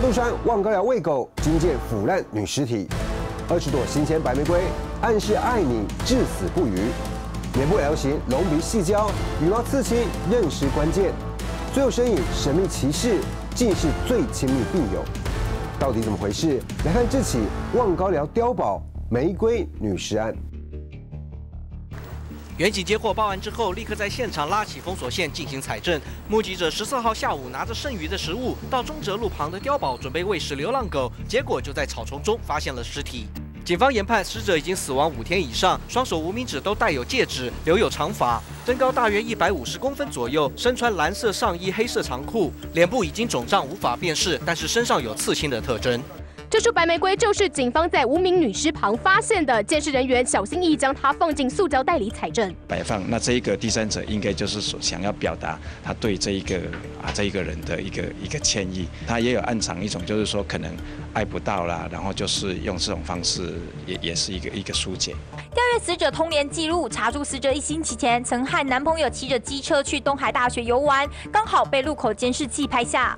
大肚山望高寮喂狗，惊见腐烂女尸体，20朵新鲜白玫瑰，暗示爱你至死不渝。脸部 L 型隆鼻细胶，羽毛刺青认识关键，最后身影神秘骑士，竟是最亲密病友。到底怎么回事？来看这起望高寮碉堡玫瑰女尸案。 远警接获报案之后，立刻在现场拉起封锁线进行采证。目击者14号下午拿着剩余的食物到中哲路旁的碉堡准备喂食流浪狗，结果就在草丛中发现了尸体。警方研判死者已经死亡5天以上，双手无名指都带有戒指，留有长发，身高大约150公分左右，身穿蓝色上衣、黑色长裤，脸部已经肿胀无法辨识，但是身上有刺青的特征。 这束白玫瑰就是警方在无名女尸旁发现的，监视人员小心翼翼将它放进塑胶袋里采证摆放。那这一个第三者应该就是想要表达他对这一个人的一个歉意，他也有暗藏一种就是说可能爱不到啦，然后就是用这种方式也是一个疏解。调阅死者通联记录，查出死者1星期前曾和男朋友骑着机车去东海大学游玩，刚好被路口监视器拍下。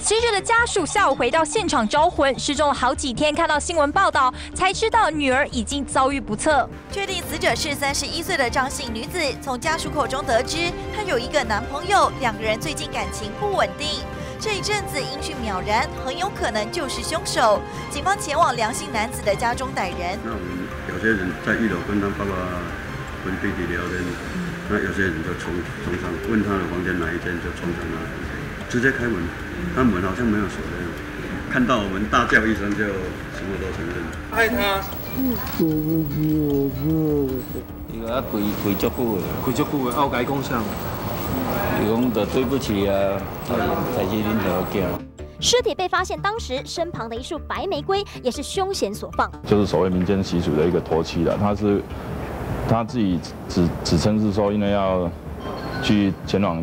死者的家属下午回到现场招魂，失踪了好几天。看到新闻报道，才知道女儿已经遭遇不测。确定死者是31岁的张姓女子。从家属口中得知，她有一个男朋友，2个人最近感情不稳定。这一阵子音讯渺然，很有可能就是凶手。警方前往梁姓男子的家中逮人。那我们有些人在1楼跟他爸爸、跟弟弟聊天，那有些人就冲上，问他的房间哪一间就冲上了。 直接开门，他门好像没有锁的，看到我们大叫一声就什么都承认了。害他，伊个跪足久的，跪足久的，我甲伊讲啥？伊讲就对不起啊，代志恁就要行。尸体被发现当时，身旁的一束白玫瑰也是凶嫌所放，就是所谓民间习俗的一个头七了。他自己指称是说，因为要去前往。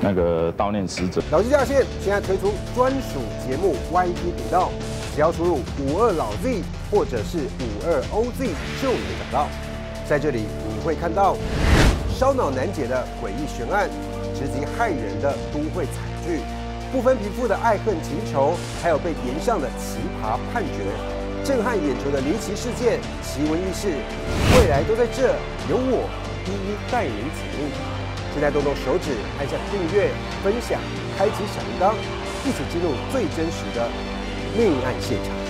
那个悼念死者。老 Z 下线现在推出专属节目 YT 频道，只要输入52老 Z 或者是52OZ 就能找到。在这里你会看到烧脑难解的诡异悬案，直击骇人的都会惨剧，不分贫富的爱恨情仇，还有被延上的奇葩判决，震撼眼球的离奇事件，奇闻异事，未来都在这，由我一一带您解密。 现在动动手指，按下订阅、分享、开启小铃铛，一起进入最真实的命案现场。